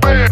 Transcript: Oh,